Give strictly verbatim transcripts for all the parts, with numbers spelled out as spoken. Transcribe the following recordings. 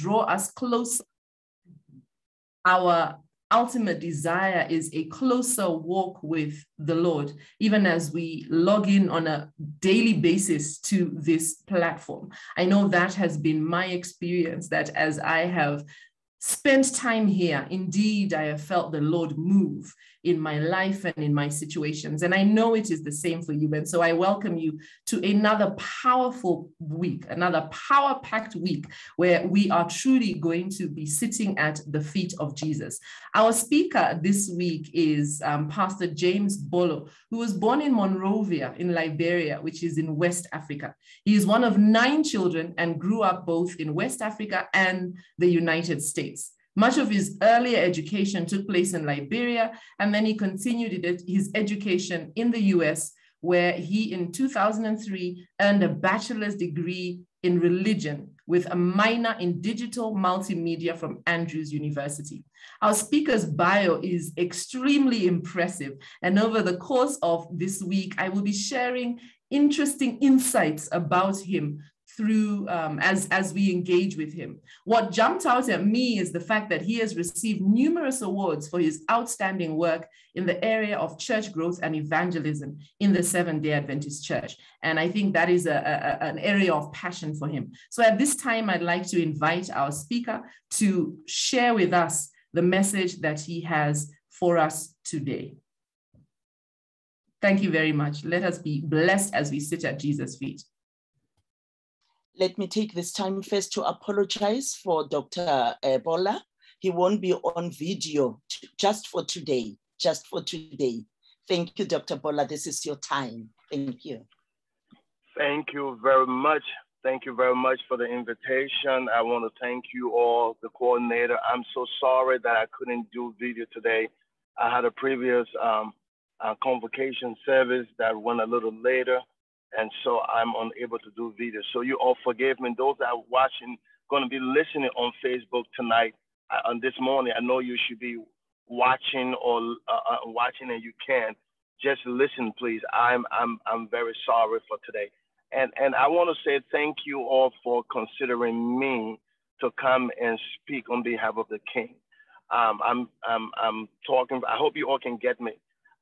draw us closer. Our ultimate desire is a closer walk with the Lord, even as we log in on a daily basis to this platform. I know that has been my experience, that as I have spent time here, indeed, I have felt the Lord move in my life and in my situations. And I know it is the same for you. And so I welcome you to another powerful week, another power-packed week, where we are truly going to be sitting at the feet of Jesus. Our speaker this week is um, Pastor James Gbolo, who was born in Monrovia in Liberia, which is in West Africa. He is one of nine children and grew up both in West Africa and the United States. Much of his earlier education took place in Liberia, and then he continued his education in the U S, where he in two thousand three earned a bachelor's degree in religion with a minor in digital multimedia from Andrews University. Our speaker's bio is extremely impressive, and over the course of this week, I will be sharing interesting insights about him through um, as, as we engage with him. What jumped out at me is the fact that he has received numerous awards for his outstanding work in the area of church growth and evangelism in the Seventh-day Adventist Church. And I think that is a, a, an area of passion for him. So at this time, I'd like to invite our speaker to share with us the message that he has for us today. Thank you very much. Let us be blessed as we sit at Jesus' feet. Let me take this time first to apologize for Doctor Gbolo. He won't be on video just for today, just for today. Thank you, Doctor Gbolo. This is your time. Thank you. Thank you very much. Thank you very much for the invitation. I want to thank you all, the coordinator. I'm so sorry that I couldn't do video today. I had a previous um, uh, convocation service that went a little later, and so I'm unable to do video. So you all forgive me. Those that are watching, going to be listening on Facebook tonight, uh, on this morning, I know you should be watching or uh, uh, watching and you can. Just listen, please. I'm, I'm, I'm very sorry for today. And, and I want to say thank you all for considering me to come and speak on behalf of the King. Um, I'm, I'm, I'm talking, I hope you all can get me.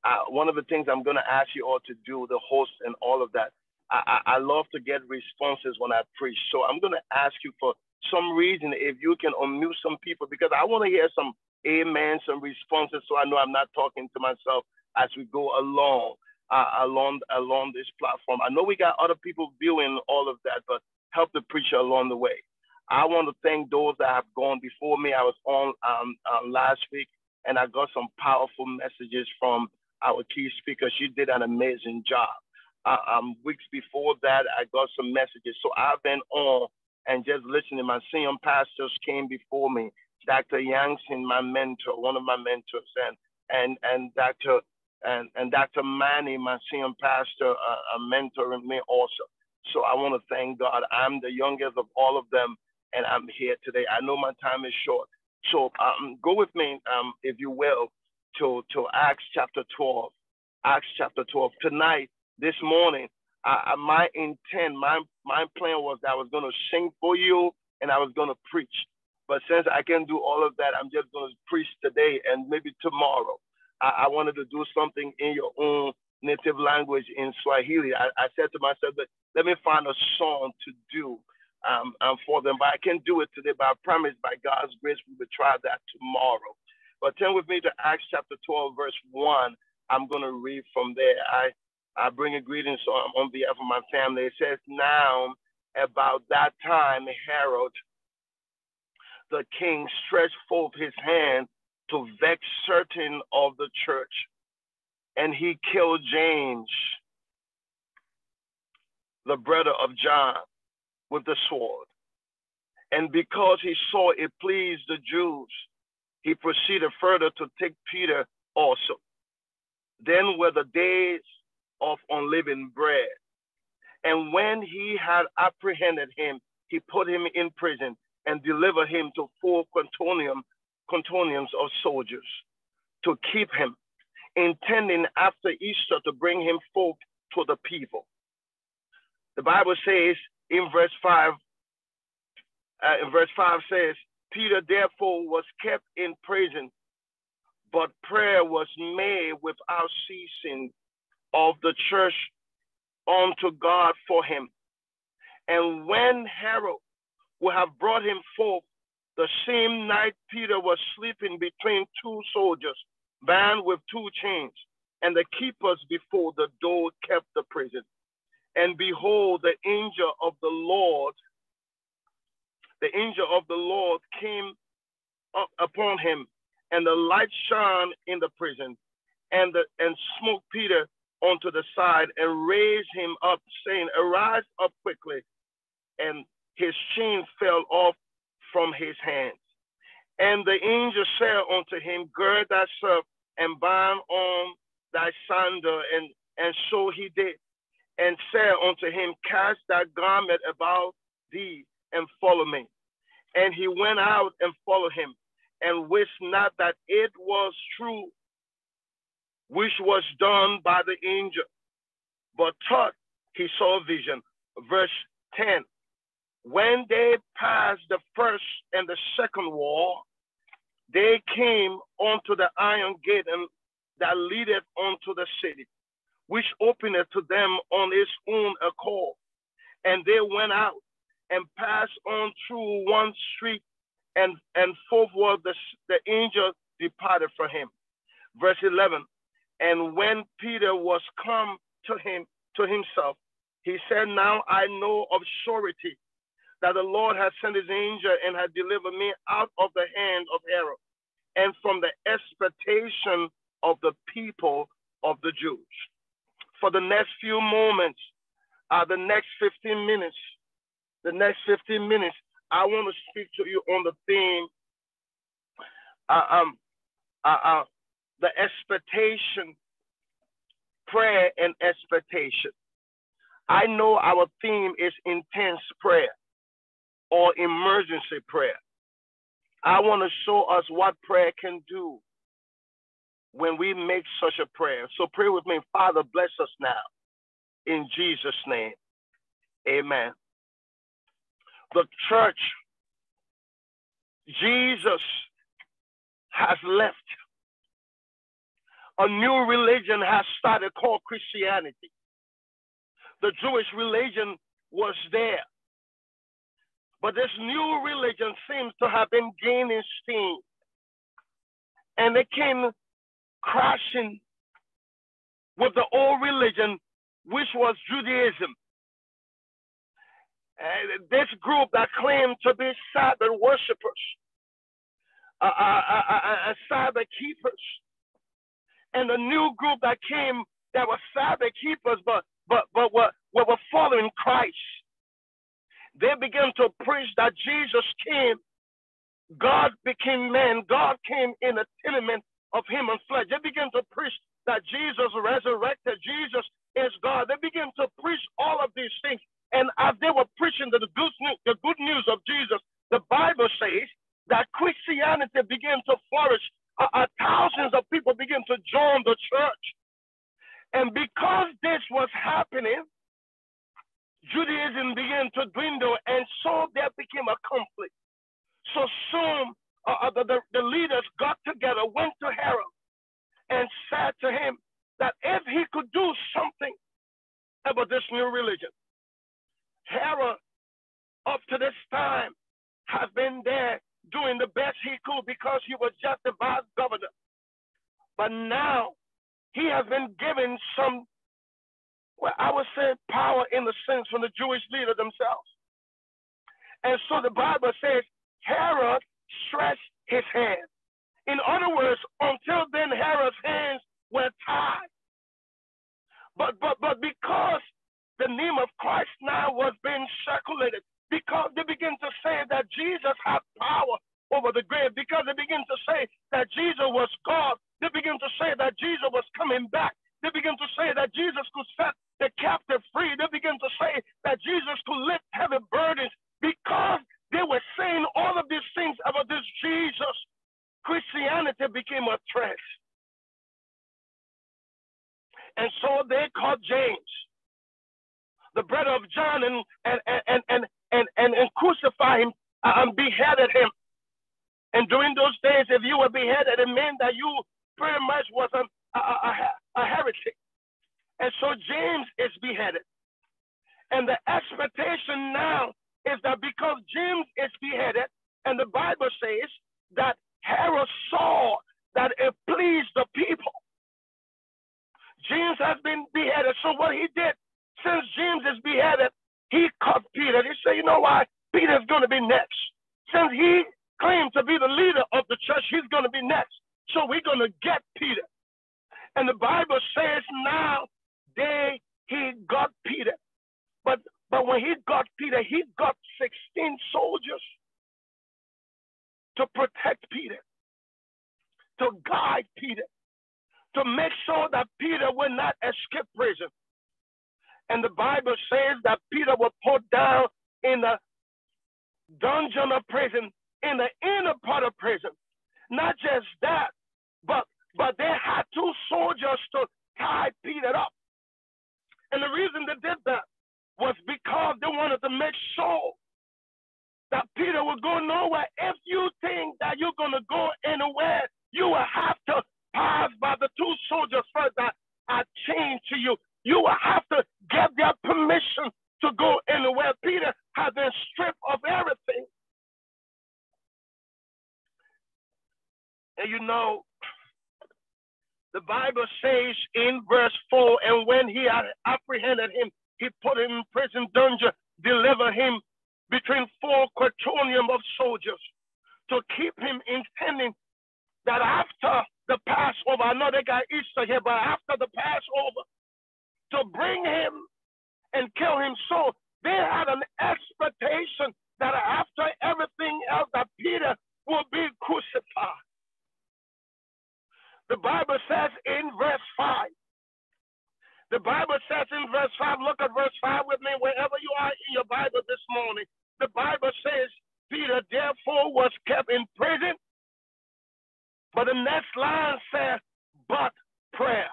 Uh, one of the things I'm going to ask you all to do, the host and all of that, I, I, I love to get responses when I preach. So I'm going to ask you for some reason if you can unmute some people, because I want to hear some amen, some responses, so I know I'm not talking to myself as we go along, uh, along, along this platform. I know we got other people viewing all of that, but help the preacher along the way. I want to thank those that have gone before me. I was on um, uh, last week, and I got some powerful messages from our key speaker. She did an amazing job. Uh, um, weeks before that, I got some messages. So I've been on and just listening. My senior pastors came before me. Doctor Yangsin, my mentor, one of my mentors, and and and Doctor and and Doctor Manny, my senior pastor, uh, mentoring me also. So I want to thank God. I'm the youngest of all of them, and I'm here today. I know my time is short, so um, go with me, um, if you will, To, to Acts chapter twelve, Acts chapter twelve. Tonight, this morning, I, I, my intent, my, my plan was that I was going to sing for you and I was going to preach. But since I can't do all of that, I'm just going to preach today and maybe tomorrow. I, I wanted to do something in your own native language, in Swahili. I, I said to myself, that let me find a song to do um, um, for them. But I can't do it today, but I promise by God's grace, we will try that tomorrow. But turn with me to Acts chapter twelve, verse one. I'm going to read from there. I, I bring a greeting so I'm on behalf of my family. It says, now about that time, Herod the king stretched forth his hand to vex certain of the church, and he killed James, the brother of John, with the sword. And because he saw it pleased the Jews, he proceeded further to take Peter also. Then were the days of unleavened bread. And when he had apprehended him, he put him in prison and delivered him to four quaternions of soldiers to keep him, intending after Easter to bring him forth to the people. The Bible says in verse five, Uh, in verse five says, Peter therefore was kept in prison, but prayer was made without ceasing of the church unto God for him. And when Herod would have brought him forth, the same night Peter was sleeping between two soldiers, bound with two chains, and the keepers before the door kept the prison. And behold, the angel of the Lord, the angel of the Lord came up upon him, and the light shone in the prison, and the, and smote Peter onto the side, and raised him up, saying, Arise up quickly. And his chain fell off from his hands. And the angel said unto him, Gird thyself, and bind on thy sandal. And, and so he did, and said unto him, Cast thy garment about thee, and follow me. And he went out and followed him, and wist not that it was true which was done by the angel, but thought he saw a vision. Verse ten, when they passed the first and the second wall, they came unto the iron gate and that leadeth unto the city, which openeth to them on its own accord. And they went out and passed on through one street, and, and forthwith the, the angel departed from him. Verse eleven, and when Peter was come to him, to himself, he said, Now I know of surety that the Lord has sent his angel and has delivered me out of the hand of Herod, and from the expectation of the people of the Jews. For the next few moments, uh, the next fifteen minutes, the next fifteen minutes, I want to speak to you on the theme, uh, um, uh, uh, the expectation, prayer and expectation. I know our theme is intense prayer or emergency prayer. I want to show us what prayer can do when we make such a prayer. So pray with me. Father, bless us now. In Jesus' name, amen. The church, Jesus has left. A new religion has started called Christianity. The Jewish religion was there, but this new religion seems to have been gaining steam, and it came crashing with the old religion, which was Judaism. Uh, this group that claimed to be Sabbath worshipers, uh, uh, uh, uh, uh, Sabbath keepers, and a new group that came that were Sabbath keepers, but but but were were following Christ. They began to preach that Jesus came, God became man, God came in a tenement of human flesh. They began to preach that Jesus resurrected, Jesus is God. They began to preach all of these things. And as they were preaching the good news, the good news of Jesus, the Bible says that Christianity began to flourish. Uh, uh, thousands of people began to join the church. And because this was happening, Judaism began to dwindle, and so there became a conflict. So soon uh, the, the, the leaders got together, went to Herod, and said to him that if he could do something about this new religion. Herod, up to this time, has been there doing the best he could because he was just the vice governor. But now he has been given some, well, I would say power in the sense from the Jewish leader themselves. And so the Bible says, Herod stretched his hand. In other words, until then, Herod's hands were tied. But, but, but because the name of Christ now was being circulated, because they begin to say that Jesus had power over the grave, because they begin to say that Jesus was God. They begin to say that Jesus was coming back. They begin to say that Jesus could set the captive free. They begin to say that Jesus could lift heavy burdens. Because they were saying all of these things about this Jesus, Christianity became a threat. And so they called James, the brother of John, and and and and and and, and crucify him and beheaded him. And during those days, if you were beheaded, it meant that you pretty much was an, a, a, a heretic. And so James is beheaded. And the expectation now is that because James is beheaded, and the Bible says that Herod saw that it pleased the people. James has been beheaded. So what he did, since James is beheaded, he caught Peter. He said, you know why? Peter's going to be next. Since he claimed to be the leader of the church, he's going to be next. So we're going to get Peter. And the Bible says now they he got Peter. But, but when he got Peter, he got sixteen soldiers to protect Peter, to guide Peter, to make sure that Peter will not escape prison. And the Bible says that Peter was put down in the dungeon of prison, in the inner part of prison. Not just that, but, but they had two soldiers to tie Peter up. And the reason they did that was because they wanted to make sure that Peter would go nowhere. If you think that you're going to go anywhere, you will have to pass by the two soldiers first that are chained to you. You will have to get their permission to go anywhere. Peter has been stripped of everything. And you know, the Bible says in verse four, and when he had apprehended him, he put him in prison dungeon, delivered him between four quaternions of soldiers to keep him, intending that after the Passover, I know they got Easter here, but after the Passover, to bring him and kill him. So they had an expectation that after everything else, that Peter will be crucified. The Bible says in verse five, the Bible says in verse five, look at verse five with me, wherever you are in your Bible this morning. The Bible says, Peter therefore was kept in prison. But the next line says, but prayer.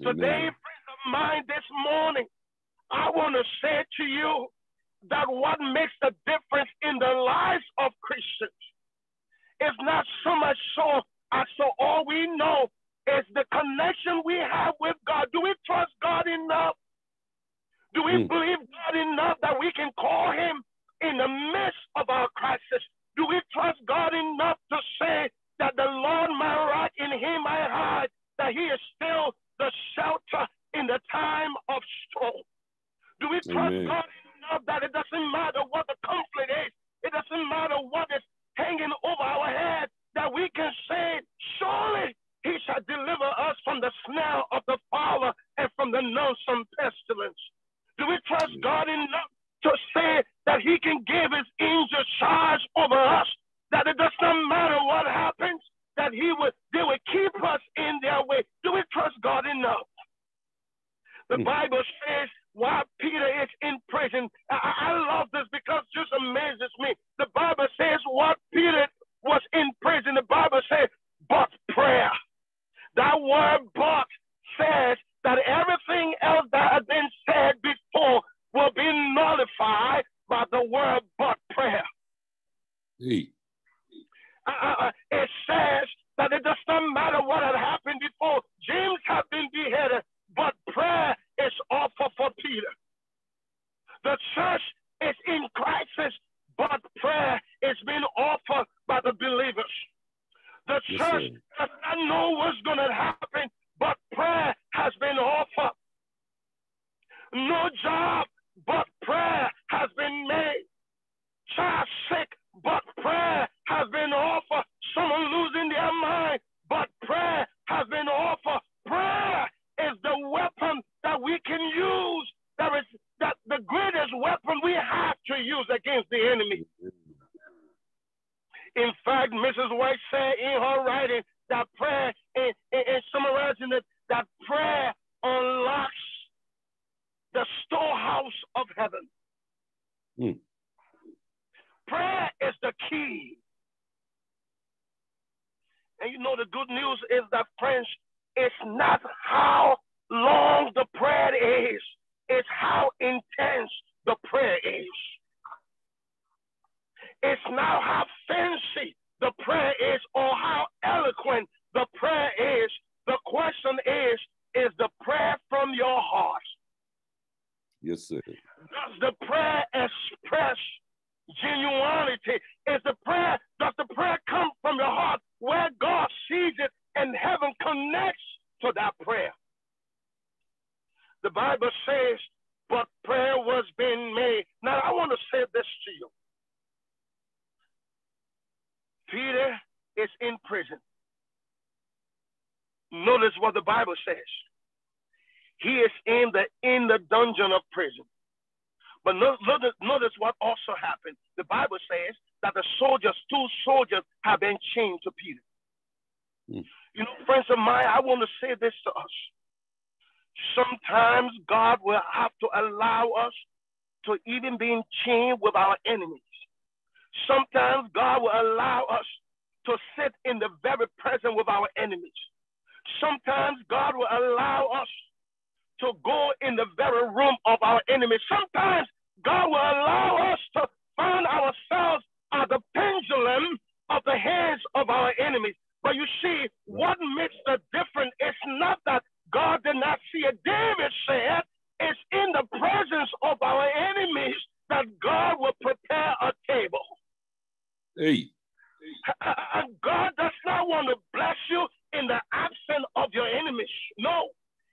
Amen. Today, friends of mine, this morning, I want to say to you that what makes the difference in the lives of Christians is not so much so as so all we know is the connection we have with God. Do we trust God enough? Do we mm. believe God enough that we can call him in the midst of our crisis? Do we trust God enough to say that the Lord my rock, in him I hide, that he is still the shelter in the time of storm? Do we trust Amen. God enough that it doesn't matter what the conflict is, it doesn't matter what is hanging over our head, that we can say, surely he shall deliver us from the snare of the fowler and from the noisome pestilence? Do we trust Amen. God enough to say that he can give his angels charge over us, that it does not matter what happens, that he would, they would keep us in their way? Do we trust God enough? The Bible says while Peter is in prison, I, I love this because it just amazes me. The Bible says while Peter was in prison, the Bible says, but prayer. That word but says that everything else that had been said before will be nullified by the word but prayer. Hey. Uh, it says that it does not matter what had happened before. James had been beheaded, but prayer is offered for Peter. The church is in crisis, but prayer is being offered by the believers. The yes, church sir. does not know what's going to happen, but prayer has been offered. No job, but prayer has been made. Child sick, but prayer has been offered. Someone losing their mind, but prayer has been offered. Prayer is the weapon that we can use. That is that the greatest weapon we have to use against the enemy. In fact, Missus White said in her writing that prayer, and, and summarizing it, that prayer unlocks the storehouse of heaven. Mm. Prayer is the key. And you know, the good news is that, friends, it's not how long the prayer is, it's how intense the prayer is. It's not how fancy the prayer is or how eloquent the prayer is. The question is, is the prayer from your heart? Yes, sir. Does the prayer express genuinity? Is the prayer, does the prayer come from your heart where God sees it and heaven connects to that prayer? The Bible says, but prayer was being made. Now, I want to say this to you. Peter is in prison. Notice what the Bible says. He is in the, in the dungeon of prison. But notice, notice what also happened. The Bible says that the soldiers, two soldiers, have been chained to Peter. Mm. You know, friends of mine, I want to say this to us. Sometimes God will have to allow us to even be in chains with our enemies. Sometimes God will allow us to sit in the very presence with our enemies. Sometimes God will allow us to go in the very room of our enemies. Sometimes God will allow us to find ourselves at the pendulum of the hands of our enemies. But you see, what makes the difference is not that God did not see it. David said, it's in the presence of our enemies that God will prepare a table. Hey. And God does not want to bless you in the absence of your enemies. No,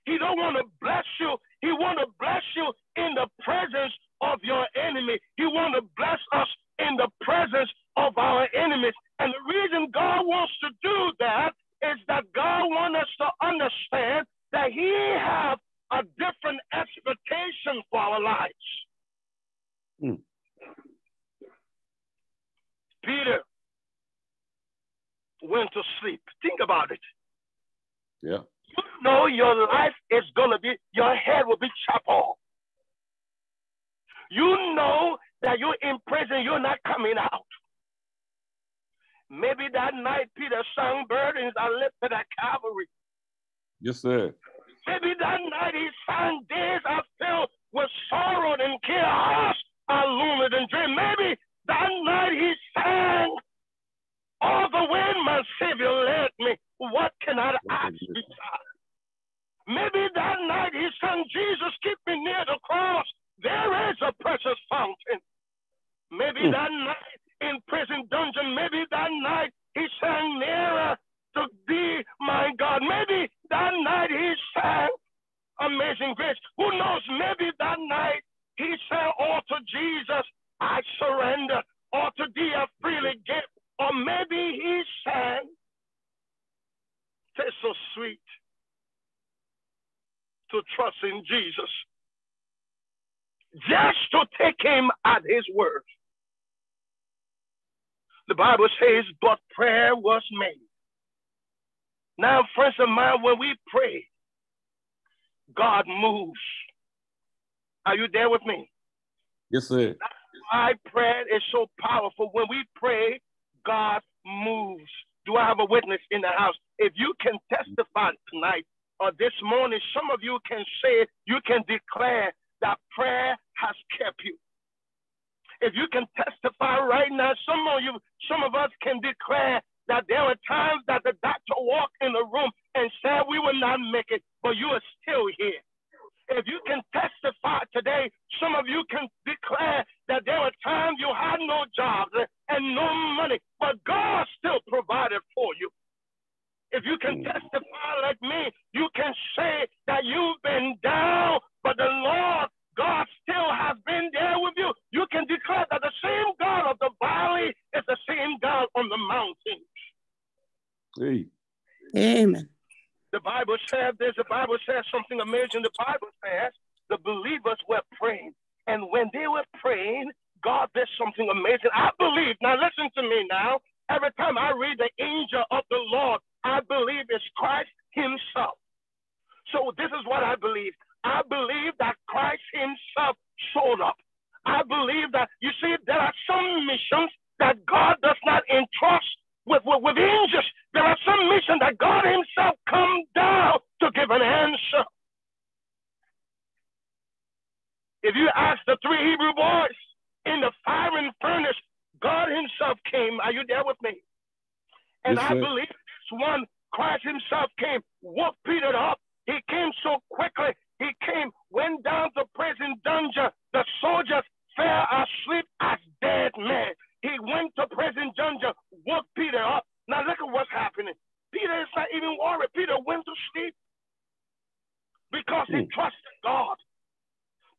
he don't want to bless you. He want to bless you in the presence of your enemy. He want to bless us in the presence of our enemies. And the reason God wants to do that is that God wants us to understand that he has a different expectation for our lives. Mm. Peter went to sleep. Think about it. Yeah. You know your life is going to be, your head will be chopped off. You know that you're in prison, you're not coming out. Maybe that night Peter sang burdens are lifted at Calvary. Yes, sir. Maybe that night he sang days are filled with sorrow and chaos, are looming and dream. Maybe that night he sang, all the way my Savior led me, what can I ask besides? Maybe that night he sang, Jesus, keep me near the cross, there is a precious fountain. Maybe mm. that night in prison dungeon, maybe that night he sang, nearer to thee, my God. Maybe that night he sang Amazing Grace. Who knows? Maybe that night he sang, all to Jesus I surrender, all to thee I freely give. Or maybe he sang, "Tastes so sweet to trust in Jesus," just to take him at his word. The Bible says, but prayer was made. Now, friends of mine, when we pray, God moves. Are you there with me? Yes, sir. My prayer is so powerful. When we pray, God moves. Do I have a witness in the house? If you can testify tonight or this morning, some of you can say, you can declare that prayer has kept you. If you can testify right now, some of you, some of us can declare that there were times that the doctor walked in the room and said, we will not make it, but you are still here. If you can testify today, some of you can declare that there were times you had no jobs and no money, but God still provided for you. If you can testify like me, you can say that you've been down, but the Lord, God still has been there with you. You can declare that the same God of the valley is the same God on the mountains. Hey. Amen. The Bible says this, the Bible says something amazing. The Bible says the believers were praying. And when they were praying, God did something amazing. I believe, now listen to me now. Every time I read the angel of the Lord, I believe it's Christ himself. So this is what I believe. I believe that Christ himself showed up. I believe that, you see, there are some missions that God does not entrust with, with, with angels. There are some missions that God himself come down to give an answer. If you ask the three Hebrew boys in the firing furnace, God came. Are you there with me? And yes, I sir. believe this one, Christ himself came, woke Peter up. He came so quickly. He came, went down to prison dungeon. The soldiers fell asleep as dead men. He went to prison dungeon, woke Peter up. Now look at what's happening. Peter is not even worried. Peter went to sleep because he trusted God.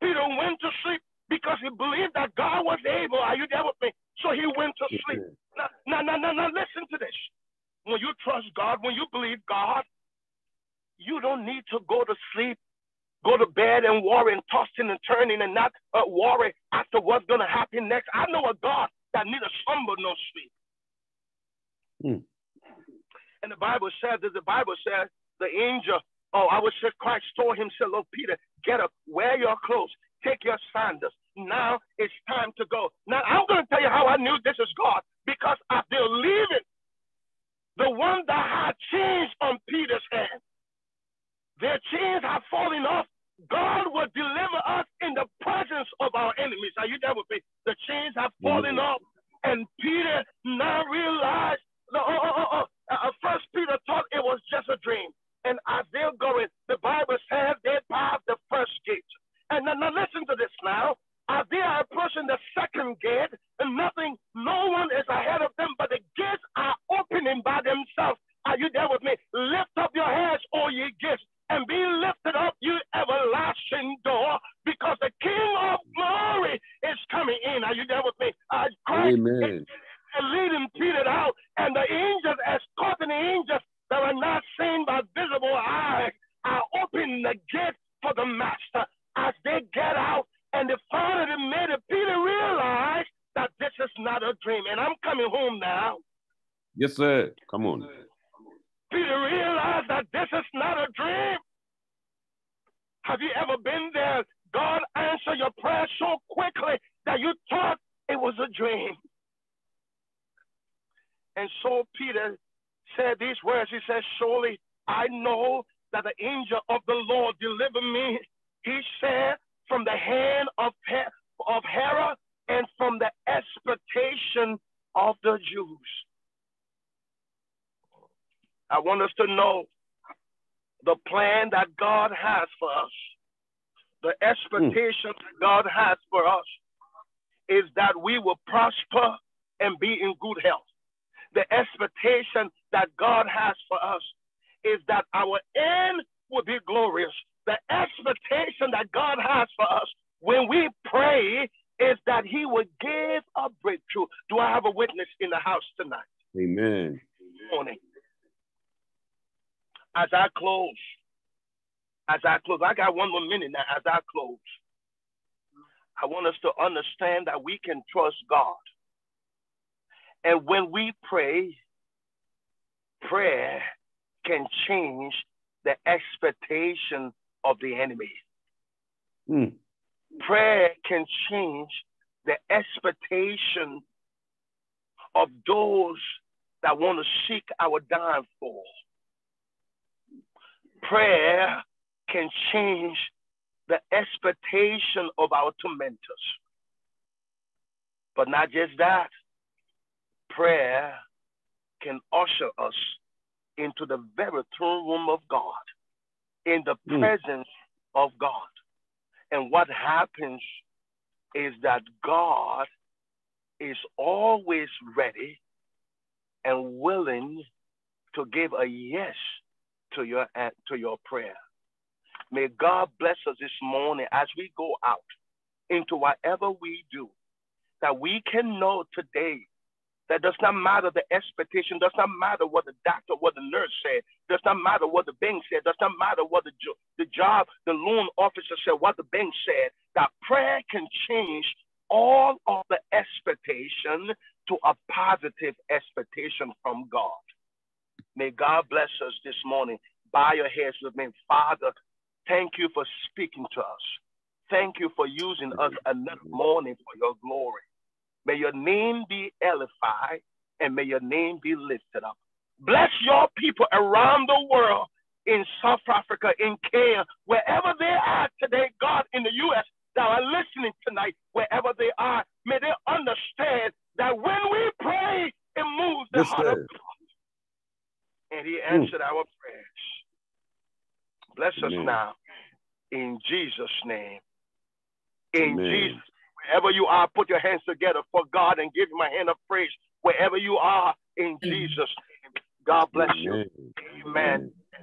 Peter went to sleep because he believed that God was able. Are you there with me? So he went to sleep. Now, now, now, now, now listen to this. When you trust God, when you believe God, you don't need to go to sleep, go to bed and worry and tossing and turning and not uh, worry after what's going to happen next. I know a God that neither slumber nor sleep. Mm. And the Bible says, the Bible says, the angel, oh, I would say Christ told him, said, "Look, Peter, get up, wear your clothes, take your sandals. Now it's time to go." Now, I'm going to tell you how I knew this is God, because I believe it. The one that had chains on Peter's hand, their chains have fallen off. God will deliver us in the presence of our enemies. Are you there with me? The chains have fallen off, and Peter now realized. No, oh, oh, oh, oh. At first, Peter thought it was just a dream. And as they're going, the Bible says they passed the first gate. And now, now listen to this now. As they are approaching the second gate, and nothing, no one is ahead of them, but the gates are opening by themselves. Are you there with me? Lift up your heads, O ye gates, and be lifted up, you everlasting door, because the King of glory is coming in. Are you there with me? Uh, Christ Amen. Is leading Peter out, and the angels, escorting the angels that are not seen by visible eyes, are opening the gate for the master. As they get out and they finally made it, Peter realized that this is not a dream. And I'm coming home now. Yes, sir. Come on. Peter realized that this is not a dream. Have you ever been there? God answered your prayer so quickly that you thought it was a dream. And so Peter said these words. He said, "Surely I know that the angel of the Lord delivered me," he said, "from the hand of, Her of Herod and from the expectation of the Jews." I want us to know the plan that God has for us. The expectation mm. that God has for us is that we will prosper and be in good health. The expectation that God has for us is that our end will be glorious. The expectation that God has for us when we pray is that he will give a breakthrough. Do I have a witness in the house tonight? Amen. Good morning. As I close, as I close, I got one more minute now. As I close, I want us to understand that we can trust God. And when we pray, prayer can change the expectation of the enemy. Mm. Prayer can change the expectation of those that want to seek our downfall. Prayer can change the expectation of our tormentors. But not just that. Prayer can usher us into the very throne room of God, in the mm. presence of God. And what happens is that God is always ready and willing to give a yes to your, to your prayer. May God bless us this morning as we go out into whatever we do, that we can know today that does not matter the expectation, does not matter what the doctor, what the nurse said, does not matter what the bank said, does not matter what the, jo the job, the loan officer said, what the bank said, that prayer can change all of the expectation to a positive expectation from God. May God bless us this morning. Bow your heads with me. Father, thank you for speaking to us. Thank you for using us another morning for your glory. May your name be edified, and may your name be lifted up. Bless your people around the world, in South Africa, in Kenya, wherever they are today, God, in the U S that are listening tonight, wherever they are, may they understand that when we pray, the heart of God, and he answered mm. our prayers. Bless Amen. Us now in Jesus' name. In Amen. Jesus, wherever you are, put your hands together for God and give him a hand of praise wherever you are in Jesus' name. God bless Amen. You. Amen. Amen.